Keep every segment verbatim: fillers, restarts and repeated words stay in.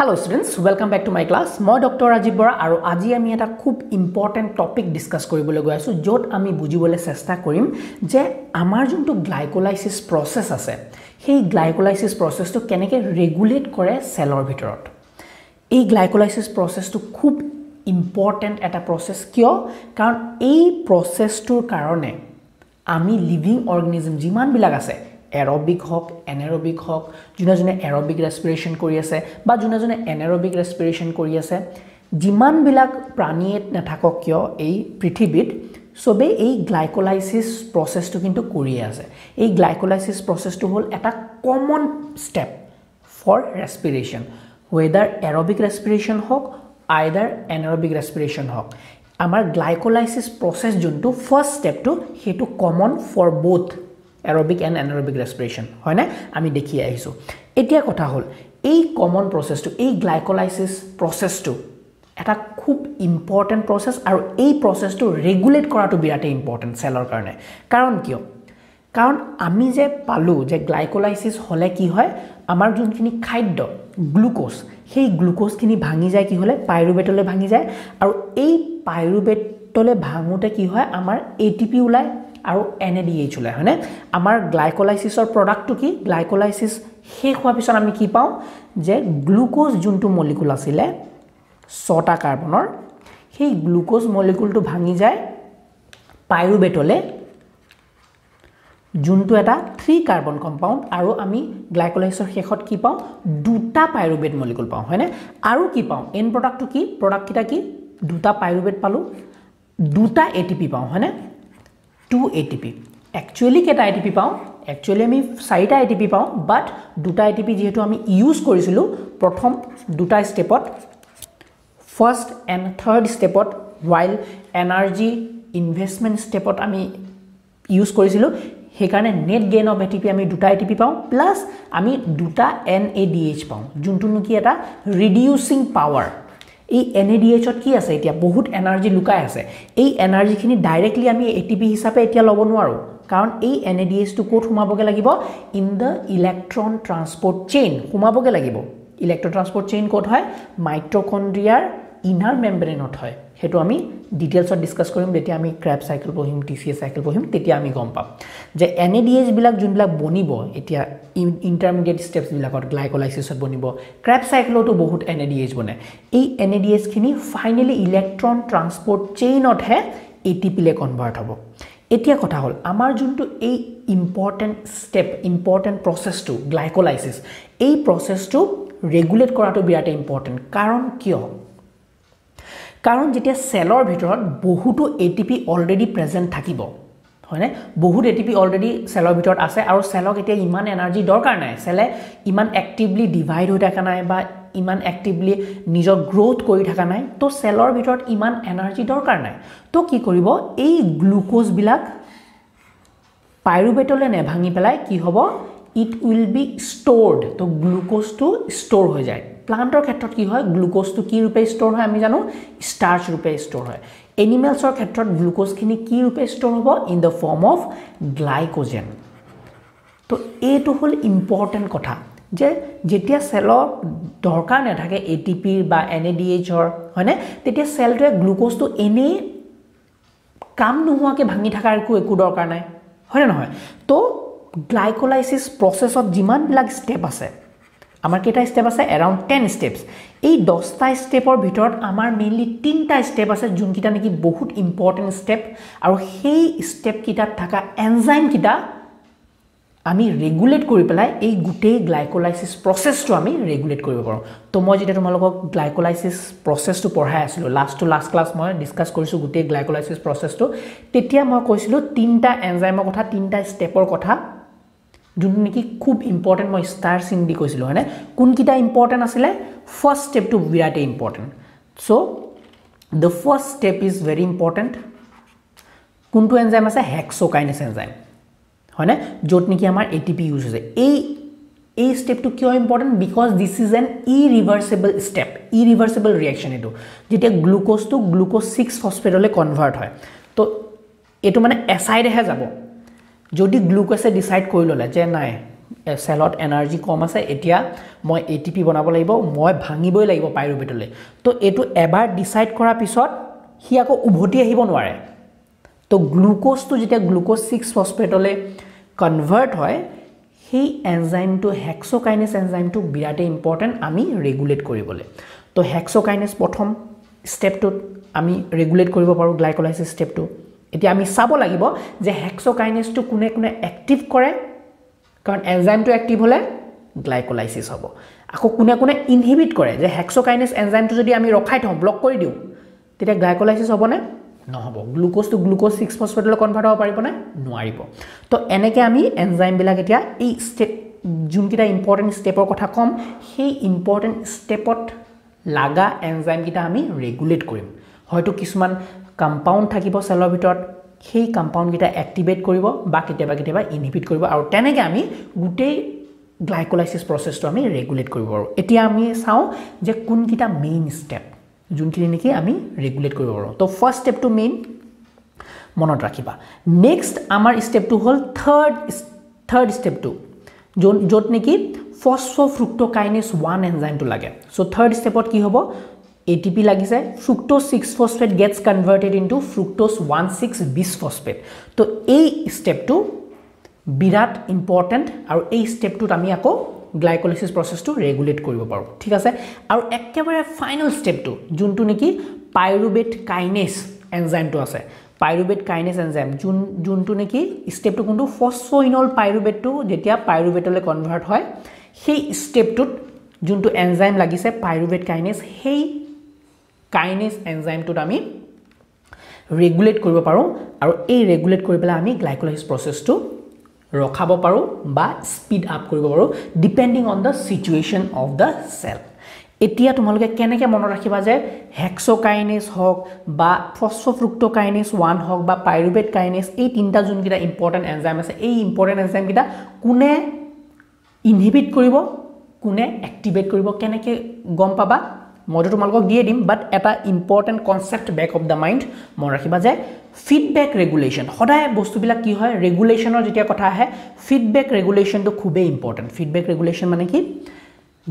Hello students, welcome back to my class. I am Doctor Rajiv Bora and today I am important topic discuss kori bole goi asu jot ami bujibole chesta korim je amar jonto glycolysis process ase hei glycolysis process to keneke regulate kore cell or bitorot ei glycolysis process to khub important eta process kyo karon ei process tor karone ami living organism jiman bilag ase aerobic hawk, anaerobic hawk, juna juna aerobic respiration kori ase, ba juna juna anaerobic respiration kori ase, jiman bilak praniet nathakok kyo ei prithibit, sobe ei glycolysis process to kintu kori ase. Ei glycolysis process to hol eta common step for respiration, whether aerobic respiration hawk, either anaerobic respiration hawk. Amar glycolysis process junto first step to hetu common for both aerobic and anaerobic respiration hoy na ami dekhi aiso etia kotha hol ei common process to ei glycolysis process to eta khub important process aru ei process to regulate kora to birate important cell or karone karon kio karon ami je palu je glycolysis hole ki hoy amar jonkini khaiddo glucose hei glucose kini bhangi jay ki hole pyruvate le bhangi jay aru ei pyruvate le bhangute ki hoy amar A T P ulai আৰু N A D H ওলাই হনে আমাৰ গ্লাইকোলাইসিসৰ প্ৰডাক্টটো কি glycolysis শেষ হোৱাৰ পিছত আমি কি পাওঁ যে গ্লুকোজ যোনটো মলিকুল আছিলে ছটা কাৰ্বনৰ সেই গ্লুকোজ মলিকুলটো ভাঙি যায় পাইৰুবেটলে যোনটো এটা three কাৰ্বন কম্পাউণ্ড আৰু আমি গ্লাইকোলাইসৰ শেষত কি পাওঁ দুটা পাইৰুবেট মলিকুল পাওঁ হনে আৰু কি পাওঁ এন প্ৰডাক্টটো কি প্ৰডাক্টটা কি দুটা পাইৰুবেট পালো দুটা A T P পাওঁ হনে two A T P actually keta A T P pao actually ami four ta A T P pao but duta A T P jehetu ami use korisilu prothom duta step ot first and third step ot while energy investment step ot ami use korisilu he karone net gain of A T P ami duta A T P pao plus ami duta N A D H pao juntu nu ki eta reducing power এই N A D H ot ki ase etia bahut energy lukai ase ei energy khini directly ami A T P hisabe etia lobo nuaru karon ei N A D H tu kot humaboge lagibo in the electron transport chain humaboge lagibo electron transport chain kot hoy mitochondria inner membrane ot hoy hetu ami details ot discuss korim detia ami Krebs cycle pohim T C A cycle pohim tetia ami gom pam je N A D H bilak jun bilak bonibo etia intermediate steps bilakor glycolysis bonibo Krebs cycle to bahut N A D H bone ei N A D H khini finally electron transport chain ot he A T P le convert hobo etia kotha hol amar juntu ei important step important process to glycolysis ei process to regulate kora to birate important karon kyo कारण जेटिया seller भितर बहुतो A T P already present থাকিব হয়নে বহুত A T P already सेलर भितर আছে আৰু সেলক এতিয়া ইমান এনাৰ্জি দৰকাৰ নাই সেলে ইমান অ্যাক্টিভলি ডিভাইড হৈ থকা নাই বা ইমান অ্যাক্টিভলি নিজৰ গ্ৰোথ কৰি থকা নাই তো সেলৰ भितर ইমান এনাৰ্জি দৰকাৰ নাই তো কি কৰিব এই গ্লুকোজ বিলাক পাইৰুবেটলে নে ভাঙি পেলাই কি হ'ব ইট উইল বি স্টোৰড তো গ্লুকোজ টু স্টোৰ হৈ যায় প্লান্টৰ ক্ষেত্ৰত কি হয় গ্লুকোজ টু কি ৰূপে স্টোৰ হয় আমি জানো স্টাৰ্চ ৰূপে স্টোৰ হয় এনিমেলছৰ ক্ষেত্ৰত গ্লুকোজ খিনি কি ৰূপে স্টোৰ হ'ব in the form of glycogen তো এটো হল ইম্পৰ্টেন্ট কথা যে যেতিয়া সেলৰ দৰকাৰ না থাকে এটিপি বা এনএডিএইচ অৰ হয়নে তেতিয়া সেলটো গ্লুকোজ টু এনে কাম নোহোৱাকে ভাঙি থাকাৰ একো দৰকাৰ নাই হয় না হয় তো গ্লাইকোলাইসিস প্ৰসেস অফ জিমান লাগ স্টেপ আছে आमार केटा स्टेप आसे अराउंड ten स्टेप्स ए ten टा स्टेपर भितरत आमार मेनली three टा स्टेप आसे जुनकिटा नेकी बहुत इम्पोर्टेन्ट स्टेप आरो हेई स्टेप किटा थाका एंजाइम किटा आमी रेगुलेट करि पेलाय ए गुटे ग्लाइकोलाइसिस प्रोसेस तो आमी रेगुलेट करिबो पारो तो মই যেটা তোমালোকক গ্লাইকোলাইসিস প্ৰসেস তো পঢ়াই আছিলো লাষ্ট টু লাষ্ট ক্লাস মই ডিসকাস কৰিছো গুটে গ্লাইকোলাইসিস প্ৰসেস তো তেতিয়া মই কৈছিলো three টা এনজাইমৰ কথা three টা স্টেপৰ কথা जुन कि खूब इम्पोर्टेन्ट मैं स्टार सिंह दी कैसे है कौन किटा इम्पोर्टेन्ट आसिले फर्स्ट स्टेप टू विराट important so the first step is very important कौन तो एंजाइम आसे हेक्सोकाइनेस एंजाइम है ना जोत निकी हमार एटीपी यूज होसे ए ए स्टेप टू क्यों important because this is an irreversible step irreversible reaction एटू जेटिया ग्लुकोज टू ग्लुकोज सिक्स फसफेटले कन्वर्ट है तो यू मानने एसाइडेहे जब যদি গ্লুকোজে ডিসাইড কৰি ললে যে নাই सेलट एनर्जी कम আছে এতিয়া মই एटीपी बनाब লাগিব মই ভাঙিবই লাগিব পাইরুভেটলে তো এটু এবাৰ ডিসাইড কৰা পিছত হি আকৌ উভতি আহিব নোৱাৰে তো গ্লুকোজ তো যেতিয়া গ্লুকোজ six ফসফেটলে কনভাৰ্ট হয় সেই এনজাইম টু হেক্সোকাইনেজ এনজাইম টু বিৰাটে ইম্পৰ্টেন্ট আমি ৰেগুলেট কৰিবলে তো হেক্সোকাইনেজ প্ৰথম স্টেপ টু আমি ৰেগুলেট কৰিব পাৰো গ্লাইকোলাইসিস স্টেপ টু এতিয়া আমি সাব লাগিব যে হেক্সোকাইনেজ টু কোনে কোনে অ্যাক্টিভ কৰে कारण एंजाइम टू एक्टिव होले ग्लाइकोलाइसिस हबो आको कुने कुने इनहिबिट करे जे हेक्सोकाइनेज एंजाइम टू जदि आमी रखाइ थम ब्लॉक करि दिउ तेते ग्लाइकोलाइसिस हबो ने न हबो ग्लुकोज टू ग्लुकोज six फॉस्फेटले कन्वर्ट हबो पारिबो ने नुआरिबो तो एनेके आमी एंजाइम बिला केतिया ए स्टेप जुनकिटा इम्पोर्टेन्ट स्टेपर कथा कम हे इम्पोर्टेन्ट स्टेपत लागा एंजाइम किटा आमी रेगुलेट करिम हयतो किछुमान कंपाउंड থাকিব সেলৰ ভিতৰত সেই কম্পাউন্ড গিটা অ্যাক্টিভেট কৰিব বা কিটাবা কিটাবা ইনহিবিট কৰিব আৰু তেনেকে আমি গুটে গ্লাইকোলাইসিস প্ৰসেসটো আমি ৰেগুলেট কৰিব পাৰো এতিয়া আমি চাও যে কোন কিটা মেইন স্টেপ যোনখিনি নেকি আমি ৰেগুলেট কৰিব পাৰো তো ফাৰ্স্ট স্টেপ টু মেইন মনত ৰাখিবা নেক্সট আমাৰ স্টেপ টু হল থাৰ্ড থাৰ্ড স্টেপ টু যোন যোট নেকি ফসফোফ্ৰুক্টোকাইনেজ one এনজাইম টু লাগে সো থার্ড স্টেপত কি হ'ব A T P লাগিছে fructose six phosphate gets converted into fructose one six bis phosphate तो এই step two বিরাট important আৰু এই step two আমি আকৌ glycolysis process to regulate কৰিব পাৰো ঠিক আছে আৰু একেবাৰে final step two যোনটো নেকি pyruvate kinase enzyme টো আছে pyruvate kinase enzyme যোন যোনটো নেকি step two কোনটো phosphoenol pyruvate টো যেতিয়া pyruvate লৈ convert হয় সেই step two যোনটো enzyme লাগিছে pyruvate kinase সেই কাইনেজ এনজাইমটোত আমি ৰেগুলেট কৰিব পাৰো আৰু এই ৰেগুলেট কৰি পেলা আমি গ্লাইকোলাইসিস প্ৰসেসটো ৰখাব পাৰো বা স্পীড আপ কৰিব পাৰো depending on the situation of the cell এতিয়া তোমালোকে কেনেকে মন ৰাখিবা যে হেক্সোকাইনেজ হক বা ফসফোফ্ৰুক্টোকাইনেজ one হক বা পাইৰুভেট কাইনেজ এই তিনটা যোনকিটা ইম্পৰ্টেন্ট এনজাইম আছে এই ইম্পৰ্টেন্ট এনজাইম কিটা কোনে ইনহিবিট কৰিব কোনে অ্যাক্টিভেট কৰিব কেনেকে গম পাবা মই তোমালোকক দিয়ে দিম বাট এটা important concept back of the mind মন ৰাখিবা যে ফিডব্যাক ৰেগুলেচন সদায় বস্তুবিলাক কি হয় ৰেগুলেচনৰ যেতিয়া কথা আহে ফিডব্যাক ৰেগুলেচনটো খুবই ইম্পৰ্টেন্ট ফিডব্যাক ৰেগুলেচন মানে কি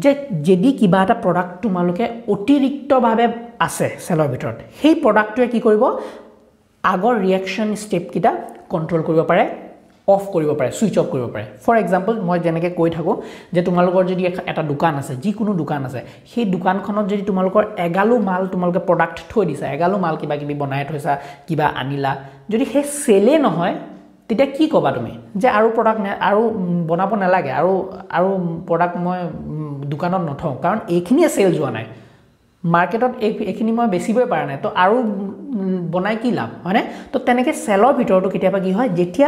যে যদি কিবা এটা প্ৰডাক্ট তোমালোকে অতিৰিক্তভাৱে আছে সেলৰ ভিতৰত সেই প্ৰডাক্টটোৱে কি কৰিব আগৰ ৰিঅ্যাকচন স্টেপ কিটা কন্ট্ৰোল কৰিব পাৰে অফ কৰিব পাৰে সুইচ অফ কৰিব পাৰে ফৰ এক্সাম্পল মই জেনেকে কৈ থাকো যে তোমালোকৰ যদি এটা দোকান আছে যি কোনো দোকান আছে সেই দোকানখনত যদি তোমালোকৰ এগালো মাল তোমালোকে প্ৰডাক্ট থৈ দিছা এগালো মাল কিবা কিবি বনাই থৈছা কিবা আনিলা যদি হে সেলে নহয় তেতিয়া কি কবা তুমি যে আৰু প্ৰডাক্ট আৰু বনাব নালাগে আৰু আৰু প্ৰডাক্ট মই দোকানত নথওঁ কাৰণ এইখিনিয়ে সেল যোৱা নাই মাৰ্কেটত এখিনি মই বেছিবই পাৰা নাই তো আৰু বনাই কি লাভ মানে তো তেনেকে সেলৰ ভিতৰটো কিটাবা কি হয় যেতিয়া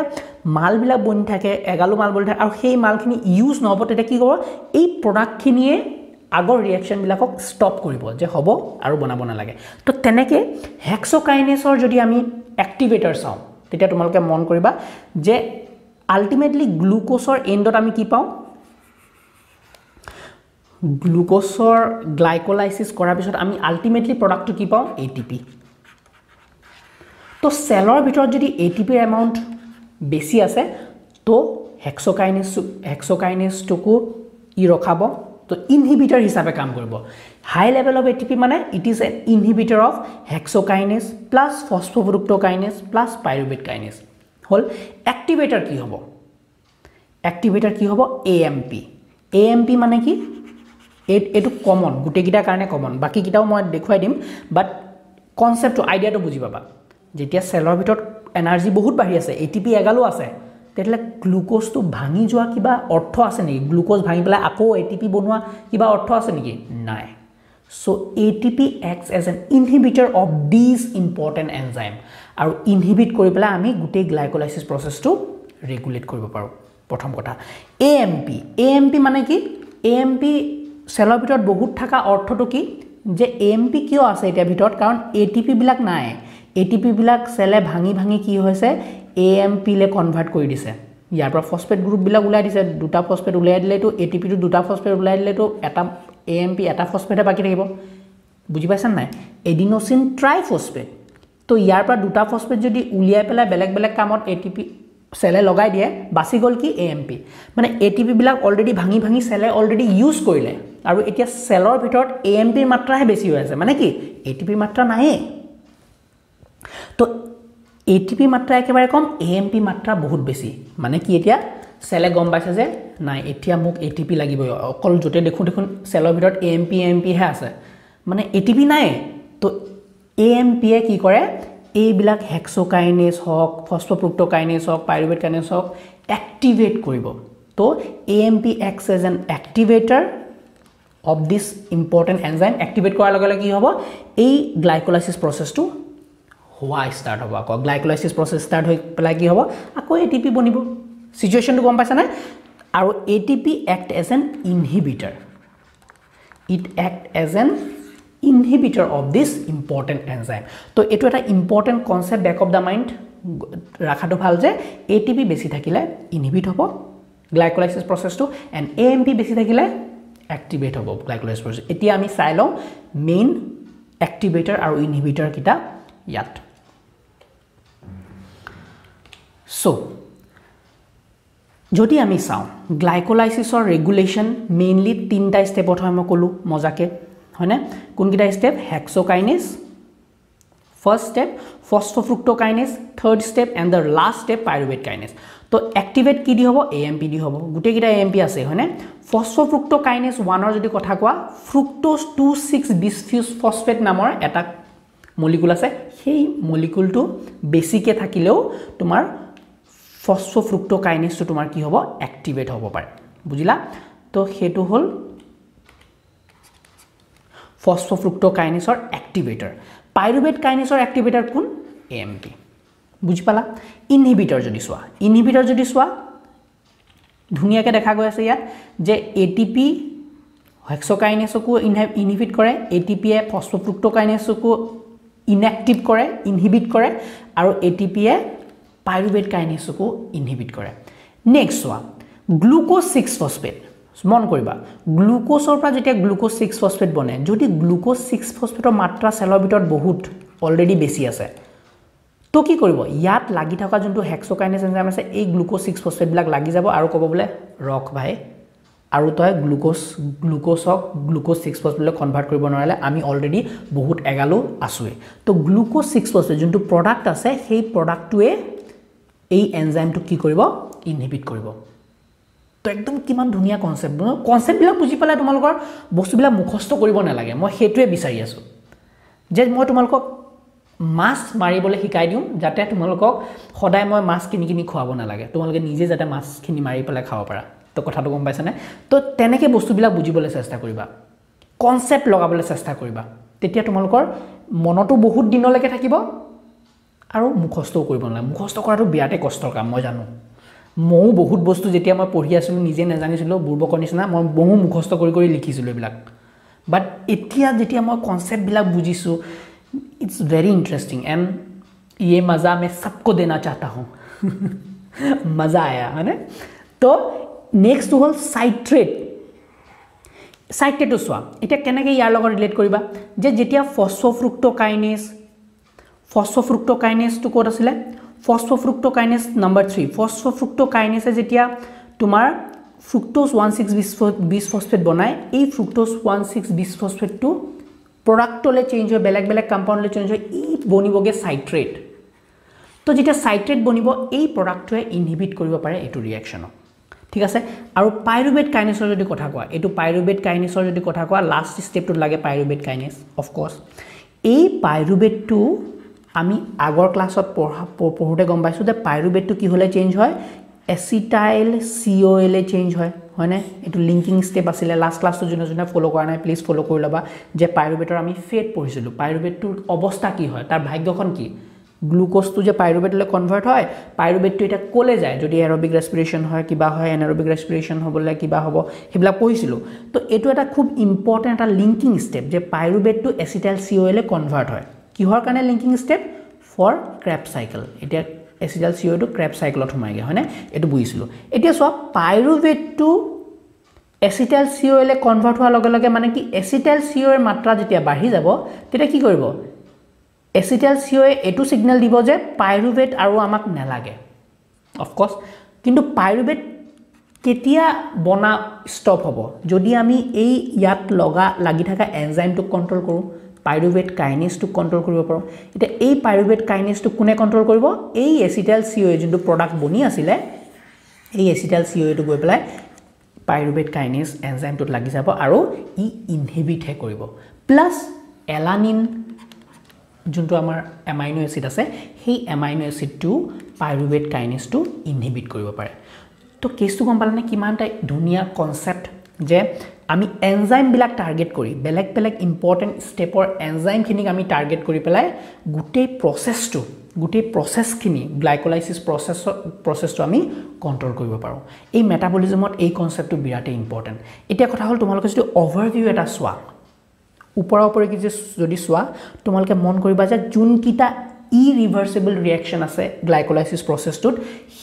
মালবিলা বন থাকে এগালো মাল বল থাকে আৰু সেই মালখিনি ইউজ নহব তেটা কি কৰিব এই প্ৰডাক্টখিনিয়ে আগৰ ৰিঅ্যাকচন বিলাকক স্টপ কৰিব যে হ'ব আৰু বনাব না লাগে তো তেনেকে হেক্সোকাইনেজৰ যদি আমি অ্যাক্টিভেটৰ চাও তেতিয়া তোমালকে মন কৰিবা যে আল্টিমেটলি গ্লুকোজৰ এন্ডত আমি কি পাও গ্লুকোজৰ গ্লাইকোলাইসিস কৰাৰ পিছত আমি আল্টিমেটলি প্ৰডাক্টটো কি পাও এটিপি তো সেলৰ ভিতৰত যদি এটিপি এমাউন্ট বেছি আছে তো হেক্সোকাইনেজ হেক্সোকাইনেজ টুকু ই ৰখাব তো ইনহিবিটৰ হিচাপে কাম কৰিব হাই লেভেল অফ এটিপি মানে it is an inhibitor of hexokinase plus phosphofructokinase plus pyruvate kinase হল অ্যাক্টিভেটৰ কি হ'ব অ্যাক্টিভেটৰ কি হ'ব এএমপি এএমপি মানে কি এটু কমন গুটে কিটা কারণে কমন বাকি কিটাও মই দেখুৱাই দিম বাট কনসেপ্ট আইডিয়াটো বুজি পাবা যেতিয়া সেলৰ ভিতৰত এনার্জি বহুত বাঢ়ি আছে এটিপি এগালো আছে তেতলে গ্লুকোজ তো ভাঙি যোৱা কিবা অৰ্থ আছে নেকি গ্লুকোজ ভাঙি পেলাই আকৌ এটিপি বনোৱা কিবা অৰ্থ আছে নেকি নাই so ATP acts as an inhibitor of this important enzyme আৰু ইনহিবিট কৰি পেলাই আমি গুটে গ্লাইকোলাইসিস প্ৰসেসটো ৰেগুলেট কৰিব পাৰো প্ৰথম কথা এএমপি এএমপি মানে কি এএমপি সেলৰ ভিতৰত বহুত থাকা অৰ্থটো কি যে এএমপি কিয় আছে এটা ভিতৰত কাৰণ এটিপি বিলাক নাই এটিপি বিলাক সেলে ভাঙি ভাঙি কি হৈছে এএমপি লে কনভার্ট কৰি দিছে ইয়াৰ পৰা ফসফেট গ্ৰুপ বিলাক উলাই দিছে দুটা ফসফেট উলাই দিলে তো এটিপি তো দুটা ফসফেট উলাই দিলে তো এটা এএমপি এটা ফসফেটে বাকি থাকিব বুজি পাইছেন নাই এডিনোসিন ট্রাইফসফেট তো ইয়াৰ পৰা দুটা ফসফেট যদি উলিয়াই পেলা বেলেগ বেলেগ কামত এটিপি सेले लगाय दिए बासी गल की एएमपी माने एटीपी बिलाक ऑलरेडी भांगी भांगी सेले ऑलरेडी यूज কইলে আৰু এতিয়া সেলৰ ভিতৰত এএমপিৰ মাত্ৰাহে বেছি হৈ আছে মানে কি এটিপি মাত্ৰা নাই তো এটিপি মাত্ৰা একেবাৰে কম এএমপি মাত্ৰা বহুত বেছি মানে কি এতিয়া সেলে গম পাইছে যে নাই এতিয়া মোক এটিপি লাগিব অকল জতে দেখো দেখোন সেলৰ ভিতৰত এএমপি এএমপি হে আছে মানে এটিপি নাই তো এএমপি এ কি কৰে A बिलाक हेक्सोकाइनेस हक फॉस्फोप्रोक्टोकाइनेस हक पाइरुवेट काइनेस हक एक्टिवेट करिबो तो AMP acts as an activator of this important enzyme activate কৰাৰ লগে লগে কি হ'ব এই গ্লাইকোলাইসিস প্ৰসেছটো হোৱা ষ্টাৰ্ট হ'ব আকৌ গ্লাইকোলাইসিস প্ৰসেছ ষ্টাৰ্ট হৈ পেলাই কি হ'ব আকৌ এটিপি বনিব সিচুৱেচনটো গম পাইছানে আৰু ATP act as an inhibitor it act as an inhibitor of this important enzyme तो एटु एटा important concept back of the mind राखाटो ভাল जे एटीपी बेसी থাকিলে inhibit হবো glycolysis process to and A M P बेसी থাকিলে activate হবো glycolysis process এতিয়া আমি চাই লও main activator আৰু inhibitor কিটা ইয়াত so যদি আমি চাও glycolysis or regulation mainly তিনটা স্টেপত হয় মই কলু মজাকে हैन कुनकिटा step hexokinase first step phosphofructokinase third step and the last step pyruvate kinase तो एक्टिवेट की दि होबो एएमपी दि होबो गुटे किटा एएमपी आसे हैन फॉस्फोफ्रुक्टोकाइनेस one र जदि কথা কোয়া ফ্রুক্টোজ two six ডিসফিউজ ফসফেট নামৰ এটা মলিকুল আছে সেই মলিকুলটো বেসিকে থাকিলেও তোমার ফসফোফ্রুক্টোকাইনেসটো তোমার কি হবো অ্যাক্টিভেট হবো পারে বুঝিলা তো হেতু হল फॉस्फोफ्रुक्टोकाइनेस और एक्टिवेटर पाइरुवेट काइनेस और एक्टिवेटर कोन एएमपी बुझि पाला इनहिबिटर जदि सुआ इनहिबिटर जदि सुआ धुनिया के देखा गय আছে ইয়াত जे एटीपी हेक्सोकाइनेस को इनहिबिट करे एटीपी ए फॉस्फोफ्रुक्टोकाइनेस को इनएक्टिव करे इनहिबिट करे और एटीपी ए पाइरुवेट काइनेस को इनहिबिट करे नेक्स्ट सुआ ग्लूकोज six फॉस्फेट मन करिबा ग्लुकोजर পৰা যেতিয়া গ্লুকোজ six ফসফেট বনে যদি গ্লুকোজ six ফসফেটৰ মাত্ৰা সেলৰ ভিতৰত বহুত অলৰেডি বেছি আছে তো কি কৰিব ইয়াত লাগি থকা যোনটো হেক্সোকাইনেস এনজাইম আছে এই গ্লুকোজ six ফসফেট বিলাক লাগি যাব আৰু কব বলে ৰক ভাই আৰু তই গ্লুকোজ গ্লুকোজক গ্লুকোজ six ফসফেটলৈ কনভাৰ্ট কৰিব নোৱাৰিলে আমি অলৰেডি বহুত এগালো আছোয়ে তো গ্লুকোজ six ফসফেট যোনটো প্ৰডাক্ট আছে সেই প্ৰডাক্টটোৱে এই এনজাইমটো কি কৰিব ইনহিবিট কৰিব तो एकदम किमान धुनिया कॉन्सेप्ट कॉन्सेप्ट बिला बुझि पाले तुमलकर वस्तु बिला मुखस्त करिब ना लागे म हेतुए बिचारि आसु जे म तुमलक मास मारिबोले हिकाय दिउ जाते तुमलक हदाय म मास किनि किनि खुवाबो ना लागे तुमलके निजे जाते मास खिनि मारि पाले खाव पारा तो कथाटो गम पाइसने तो तनेके वस्तु बिला बुझिबोले चेष्टा करिबा कॉन्सेप्ट लगाबोले चेष्टा करिबा तेतिया तुमलकर मनतो बहुत दिनलके থাকিব আৰু মুখস্ত কৰিব না মুখস্ত কৰাটো বিয়াতে কষ্টৰ কাম মই জানো মও বহুত বস্তু যেতিয়া মই পঢ়ি আছিলো নিজে নাজানিছিলো বুৰ্বকনিছনা মই বহু মুখস্থ কৰি কৰি লিখিছিলো এবিলাক বাট এতিয়া যেতিয়া মই কনসেপ্ট বিলাক বুজিছো इट्स वेरी इंटरेस्टिंग एंड ये मजा मैं सबको देना चाहता हूं मजा आया है ना तो नेक्स्ट হল সাইট্রেট সাইট্রেট সুয়া এটা কেনেকে ইয়াৰ লগত ৰিলেট কৰিবা যে যেতিয়া ফসফোফ্ৰুক্টোকাইনেস ফসফোফ্ৰুক্টোকাইনেস টু কোড আছিলে फॉस्फोफ्रुक्टोकाइनेस नंबर three फॉस्फोफ्रुक्टोकाइनेस है जेटिया तुम्हार फ्रुक्टोज one six बिसफॉस्फेट बनाए ए फ्रुक्टोज one six बिसफॉस्फेट टू प्रोडक्ट ले चेंज हो बेलेग बेलेग कंपाउंड ले चेंज हो ई बनिबोगे साइट्रेट तो जेटा साइट्रेट बनिबो ए प्रोडक्ट हे इनहिबिट करिबो पारे एटु रिएक्शन ठीक আছে আৰু পাইৰুবেট কাইনেছৰ যদি কথা কোৱা এটু পাইৰুবেট কাইনেছৰ যদি কথা কোৱা লাষ্ট স্টেপটো লাগে পাইৰুবেট কাইনেছ অফ কোৰ্স এই পাইৰুবেট টু আমি আগৰ ক্লাছত পঢ়া পঢ়োতে গম পাইছো যে পাইৰুবেটটো কি হলে চেঞ্জ হয় এসিটাইল সিওএল এ চেঞ্জ হয় হয়নে এটো লিংকিং স্টেপ আছিলে লাস্ট ক্লাছটো জনা জনা ফলো কৰা নাই প্লিজ ফলো কৰি লবা যে পাইৰুবেটৰ আমি ফেট পঢ়িছিলো পাইৰুবেটটোৰ অৱস্থা কি হয় তাৰ ভাগ্যখন কি গ্লুকোজটো যে পাইৰুবেটলৈ কনভাৰ্ট হয় পাইৰুবেটটো এটা কোলে যায় যদি এৰোবিক ৰেসপিৰেচন হয় কিবা হয় এনাৰোবিক ৰেসপিৰেচন হ'বলে কিবা হ'ব হেবলা পঢ়িছিলো তো এটো এটা খুব ইম্পৰ্টেন্ট এটা লিংকিং স্টেপ যে পাইৰুবেটটো এসিটাইল সিওএল এ কনভাৰ্ট হয় কিহৰ কাৰণে linking step for Krebs cycle এতিয়া এসিটাইল সিও টু ক্ৰেব সাইকেলত হৈ গৈ হয়নে এটো বুইছিল এতিয়া সব পাইৰুভেট টু এসিটাইল সিও এলে কনভাৰ্ট হোৱাৰ লগে লগে মানে কি এসিটাইল সিও এৰ মাত্ৰা যেতিয়া বাঢ়ি যাব তেতিয়া কি কৰিব এসিটাইল সিও এ এটো সিগনাল দিব যে পাইৰুভেট আৰু আমাক নালাগে of course kintu pyruvate ketia bona stop hobo jodi ami ei yat laga lagi thaka enzyme to control koru pyruvate kinase to control koribo paro eta ei pyruvate kinase to kune control koribo ei acetyl CoA jindu product boni asile ei acetyl CoA to goi pelai pyruvate kinase enzyme to lagi jabo aro e inhibit he koribo plus alanine junto amar amino acid ase he amino acid to pyruvate kinase to inhibit koribo pare to case to gompala na kiman ta dunia concept je আমি enzyme বিলাক target করি বেলেগ বেলেগ important স্টেপৰ enzyme খিনি আমি target কৰি পেলাই গুটে প্ৰসেসটো গুটে প্ৰসেস খিনি গ্লাইকোলাইসিস প্ৰসেস প্ৰসেসটো আমি কন্ট্ৰল কৰিব পাৰো এই মেটাবলিজমত এই কনসেপ্টটো বিৰাটে ইম্পৰ্টেন্ট এতিয়া কথা হল তোমালোকে যদি ওভাৰভিউ এটা সোৱা ওপৰা ওপৰি কি যদি সোৱা তোমালোকে মন কৰিবা যে জুন কিটা irreversible reaction আছে গ্লাইকোলাইসিস প্ৰসেসটোত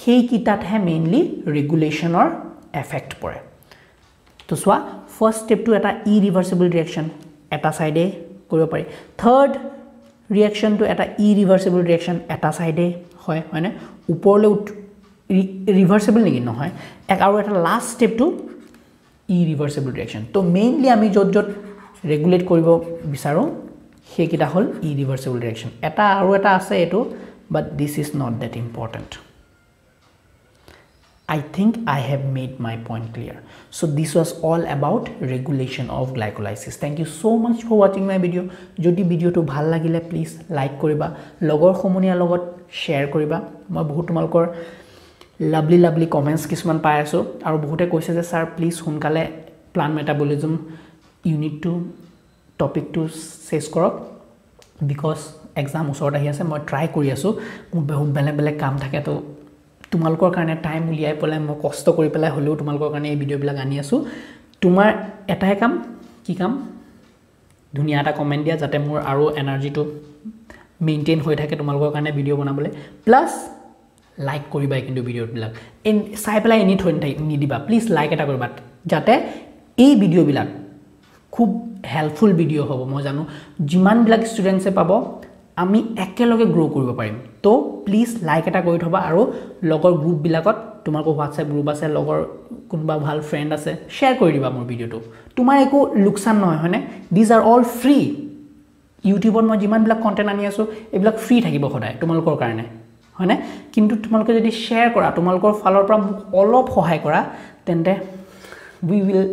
সেই কিটাত হে মেইনলি ৰেগুলেচনৰ এফেক্ট পৰে तो स्वा फर्स्ट स्टेप टू एटा इरिवर्सिबल रिएक्शन एटा साइडे करियो पारे थर्ड रिएक्शन टू एटा इरिवर्सिबल रिएक्शन एटा साइडे হয় হয় না উপৰলে ৰিভাৰ্সিবল নেকি নহয় আৰু এটা লাষ্ট স্টেপ টু ইৰিভাৰ্সিবল ৰিएक्शन তো মেইনলি আমি যত যত ৰেগুলেট কৰিব বিচাৰো সেই কিটা হল ইৰিভাৰ্সিবল ৰিएक्शन এটা আৰু এটা আছে এটো but this is not that important I think I have made my point clear. So this was all about regulation of glycolysis. Thank you so much for watching my video. Jodi video to bhal lagile please like koriba, logor khomonia logot share koriba. Moi bahut tumalkor lovely lovely comments kisman pai aso aru bahute koise je sir please hunkale plant metabolism unit two topic to sesh korok because exam usor ahi ase moi try kori aso mo bahut bele bele kaam thake to তোমালকৰ কাৰণে time উলিয়াই পলাই মই কষ্ট কৰি পলাই হলেও তোমালকৰ কাৰণে এই ভিডিও বিলাক আনি আছো তোমাৰ এটাই কাম কি কাম ধুনিয়া এটা কমেন্ট দিয়া যাতে মোৰ আৰু এনাৰ্জিটো মেইনটেইন হৈ থাকে তোমালকৰ কাৰণে ভিডিও বনাবলে প্লাস লাইক কৰিবা কিন্তু ভিডিও বিলাক ইন চাই পলাই এনি থৈ নি দিবা প্লিজ লাইক এটা কৰিবা যাতে এই ভিডিও বিলাক খুব হেল্পফুল ভিডিও হ'ব মই জানো যিমান বিলাক ষ্টুডেন্টছে পাব আমি একেলগে গ্রো কৰিব পাৰিম তো প্লিজ লাইক এটা কৰি থবা আৰু লগৰ গ্ৰুপ বিলাকত তোমাৰ কো WhatsApp গ্ৰুপ আছে লগৰ কোনবা ভাল ফ্ৰেন্ড আছে শেয়াৰ কৰি দিবা মোৰ ভিডিওটো তোমাৰ একো লোকসান নহয় হয়নে দিস আর অল ফ্রি ইউটিউবত মই যিমান ব্লগ কন্টেন্ট আনি আছো এবিলাক ফ্রি থাকিব খদাই তোমালকৰ কাৰণে হয়নে কিন্তু তোমালকে যদি শেয়াৰ কৰা তোমালকৰ ফালৰ পৰা অলপ সহায় কৰা তেন্তে we will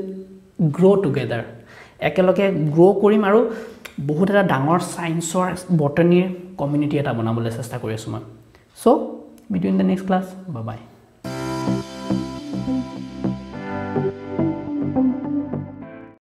grow together একেলগে গ্ৰো কৰিম আৰু বহুত এটা ডাঙৰ সায়েন্সৰ বটানীৰ কমিউনিটি এটা বনাবলৈ চেষ্টা কৰি আছো মই so meet you in the next class bye by